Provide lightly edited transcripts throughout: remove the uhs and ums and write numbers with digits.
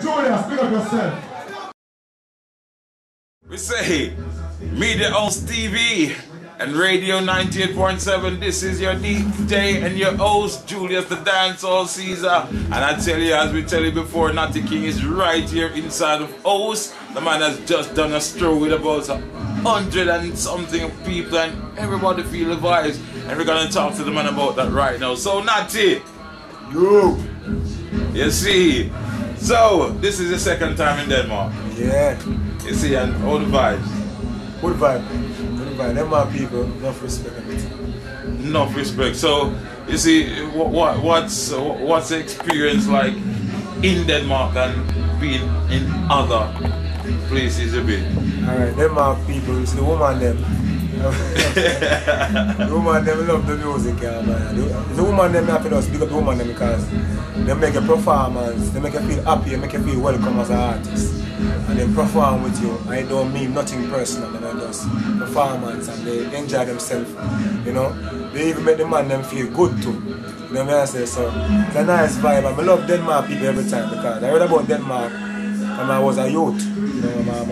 Julius, pick up yourself. We say, Media House TV and Radio 98.7. This is your DJ and your host, Julius the Dancehall Caesar. And I tell you, as we tell you before, Natty King is right here inside of Aarhus. The man has just done a stroll with about 100 and something of people, and everybody feel the vibes. And we're gonna talk to the man about that right now. So Natty, you see. So, this is the second time in Denmark. Yeah. You see, and all the vibes. Good vibe. Good vibe. Denmark people, enough respect. Enough respect. So, you see, what's the experience like in Denmark than being in other places a bit? Alright, Denmark people, it's the woman them. The woman them love the music, yeah, man. The woman them happy to speak up the woman them because they make a performance, they make you feel happy, they make you feel welcome as an artist. And they perform with you. I don't mean nothing personal, and I just performance and they enjoy themselves. You know? They even make the man them feel good too. You know what I say? So it's a nice vibe. I love Denmark people every time because I heard about Denmark when I was a youth. You know, I'm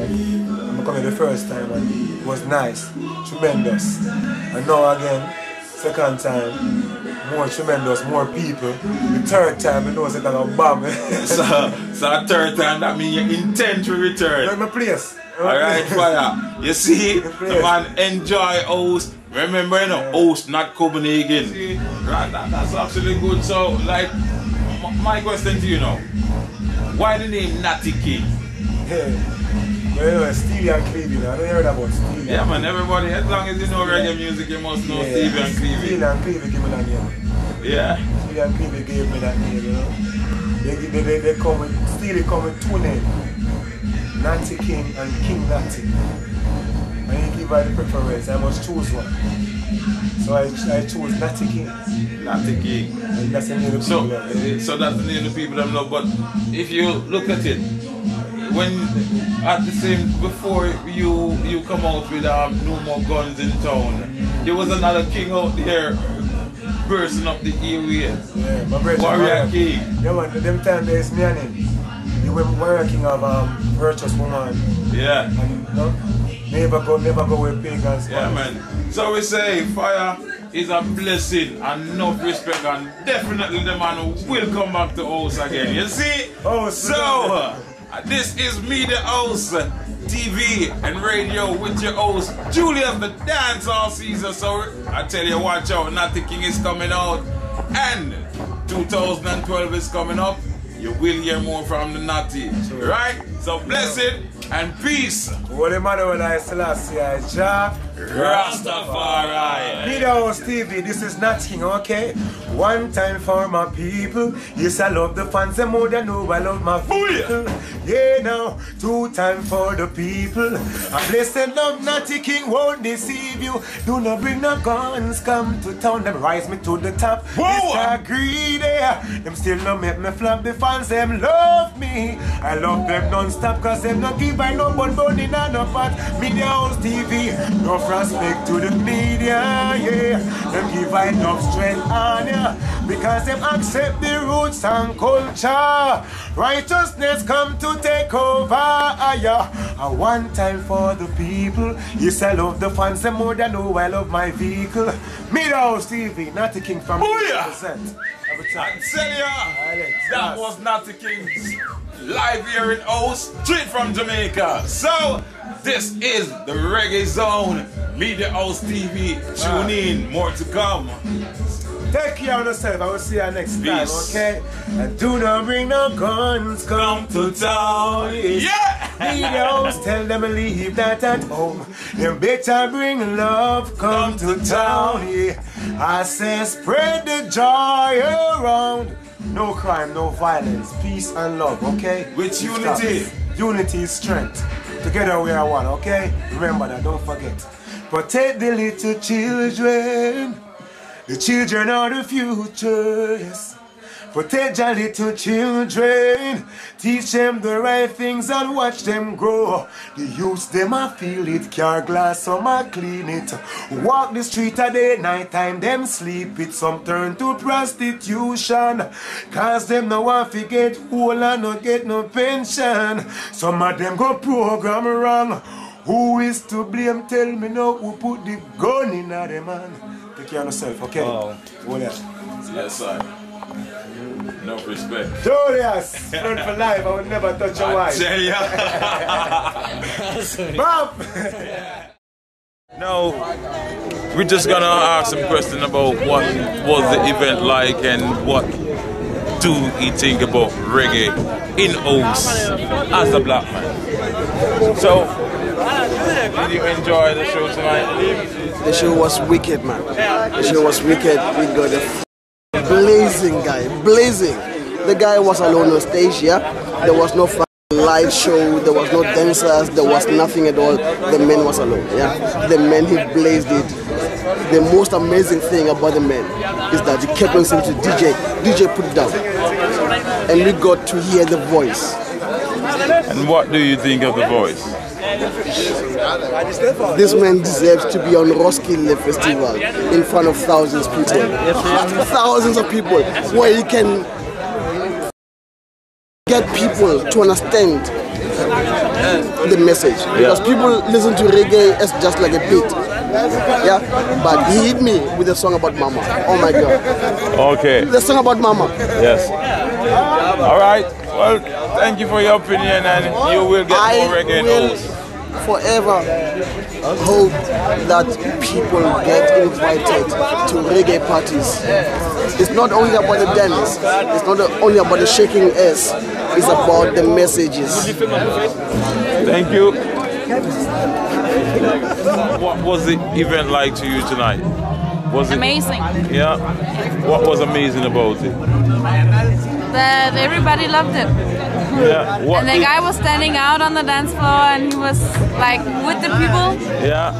coming the first time and it was nice, tremendous. And now again, second time, more tremendous, more people. The third time, you know it's gonna bomb. So third time, that means you intend to return. Like my place. Alright, fire. You see, the man enjoy Aarhus. Remember, you know, Aarhus, not Copenhagen. See, right, that's absolutely good. So, like, my question to you now, why the name Natty King? Yeah. Well, Steely and Clevie, I don't hear that about Steely. Yeah, man, everybody, as long as you know reggae music, you must know Steely and Clevie. Steely and Clevie gave me that name. Yeah. Steely and Clevie gave me that name, you know. They come with, Steely come with two names, Natty King and King Natty. And you give her the preference, I must choose one. So I chose Natty King. Natty King. And that's the name of the people. So that's the name of the people that love, but if you look at it, when at the same before you come out with no more guns in town, there was another king out there bursting up the area. Yeah, my brother. Warrior King. Yeah, man. Them time there's me and him. You were Warrior King of virtuous woman. Yeah. And, you know, never go with pagans. Yeah, man. So we say fire is a blessing and enough respect, and definitely the man will come back to Aarhus again. You see? Oh, so. This is Media House TV and Radio with your host, Julius the Dancehall Caesar. So I tell you, watch out, Natty King is coming out. And 2012 is coming up. You will hear more from the Natty. Right? So blessing and peace. Holy Manuel, Selassie, Rastafari. Media House TV, this is Natty King, okay? One time for my people. Yes, I love the fans and more than know I love my people. Yeah, now, two time for the people. A blessed love, Natty King won't deceive you. Do not bring no guns, come to town. Them rise me to the top. Whoa! Greedy. Them still no make me flop. The fans, them love me. I love them non-stop, cause them no give I no one burning and no fat. Media House TV, no respect to the media, yeah. Them give I enough strength and because them accept the roots and culture. Righteousness come to take over. A one time for the people. Yes, I love the fans and more than know I love my vehicle. Media House TV, Natty King from 100%. That was Natty King live here in Aarhus, straight from Jamaica. So this is the Reggae Zone, Media House TV. Tune in, more to come. Take care of yourself. I will see you next time, okay? And do not bring no guns, come to town. Yeah! Videos, tell them to leave that at home. Them better bring love, come to town. Yeah. I say spread the joy around. No crime, no violence, peace and love, okay? With unity. Unity is strength. Together we are one, okay? Remember that, don't forget. Protect the little children. The children are the future, yes. Protect your little children, teach them the right things and watch them grow. The youth, them a feel it, car glass, some a clean it. Walk the street a day, night time, them sleep it. Some turn to prostitution, cause them no want to get whole and no get no pension. Some of them go program wrong. Who is to blame? Tell me now, who put the gun in a them man? Take care of yourself, okay? Oh. Yes, sir. No respect. Julius! Friend for life, I would never touch your wife. I you. No, we're just gonna ask some questions about what was the event like and what do you think about reggae in Aarhus as a black man. So, did you enjoy the show tonight? The show was wicked, man. The show was wicked. We got the blazing guy, blazing. The guy was alone on stage, yeah? There was no live show, there was no dancers, there was nothing at all. The man was alone, yeah? The man, he blazed it. The most amazing thing about the man is that he kept on saying to DJ, DJ put it down. And we got to hear the voice. And what do you think of the voice? This man deserves to be on Roskilde Festival in front of thousands of people. Thousands of people, where he can get people to understand the message. Because people listen to reggae as just like a beat. Yeah, but he hit me with a song about Mama. Oh my God. Okay. The song about Mama. Yes. All right. Well, thank you for your opinion, and you will get more reggae news. Forever hope that people get invited to reggae parties. It's not only about the dance, it's not only about the shaking ass, it's about the messages. Thank you. What was the event like to you tonight? Was it amazing? Yeah. What was amazing about it? That everybody loved it. Yeah. What and the guy was standing out on the dance floor and he was like with the people. Yeah.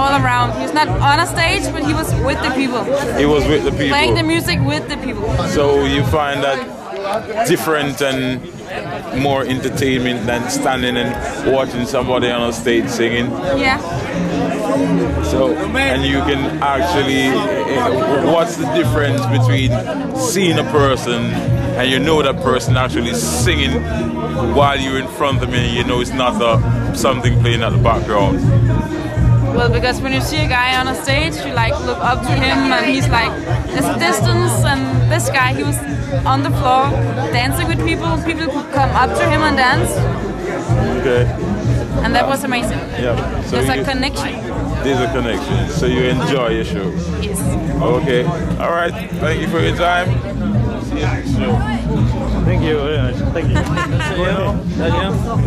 All around. He was not on a stage, but he was with the people. He was with the people. Playing the music with the people. So you find that different and more entertainment than standing and watching somebody on a stage singing? Yeah. So, and you can actually, what's the difference between seeing a person and you know that person actually singing while you're in front of them and you know it's not something playing at the background? Well, because when you see a guy on a stage, you like look up to him and he's like this distance, and this guy, he was on the floor dancing with people. People could come up to him and dance. Okay. And that was amazing. Yeah. So there's a connection. There's a connection. So you enjoy your show? Yes. Okay. All right. Thank you for your time. See you next show. Thank you very much. Thank you.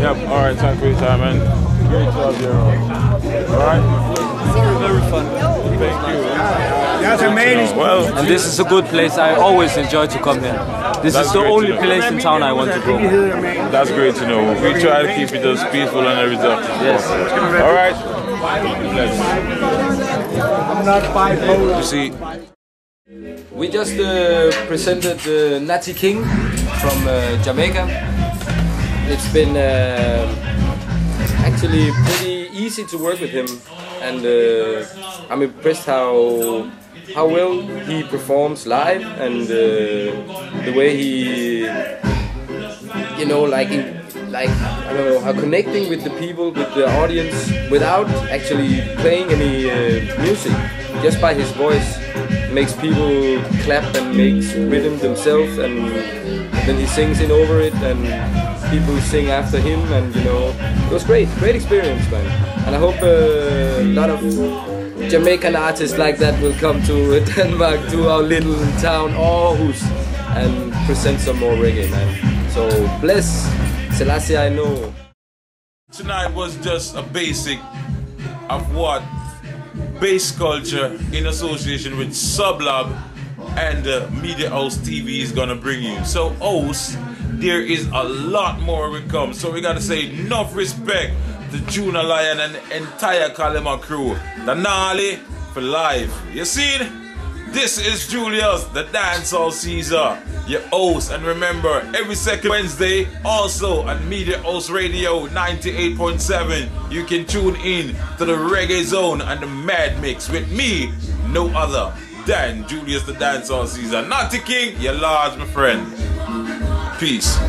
Yep. All right. Thank you for your time, man. Great job, you're all right. Very fun. Thank you. That's amazing. Well, and this is a good place. I always enjoy to come here. This is the only place in town I want to go. That's great to know. We try to keep it as peaceful and everything. Yes. All right. I'm not bipolar. You see, we just presented Natty King from Jamaica. It's been actually pretty easy to work with him, and I'm impressed how well he performs live and the way he, you know, like I don't know, how connecting with the people, with the audience, without actually playing any music. Just by his voice, makes people clap and makes rhythm themselves, and then he sings in over it, and people sing after him, and you know, it was great, great experience, man. And I hope a lot of Jamaican artists like that will come to Denmark, to our little town Aarhus, and present some more reggae, man. So bless Selassie, I know. Tonight was just a basic of what Base Culture in association with Sublab and Media House TV is gonna bring you. So Aarhus, there is a lot more we come. So we gotta say enough respect to Junior Lion and entire Kalima crew. Danali for life. You see it? This is Julius the Dancehall Caesar, your host, and remember, every second Wednesday also on Media House Radio 98.7 you can tune in to the Reggae Zone and the Mad Mix with me, no other than Julius the Dancehall Caesar. Natty King, your large, my friend. Peace.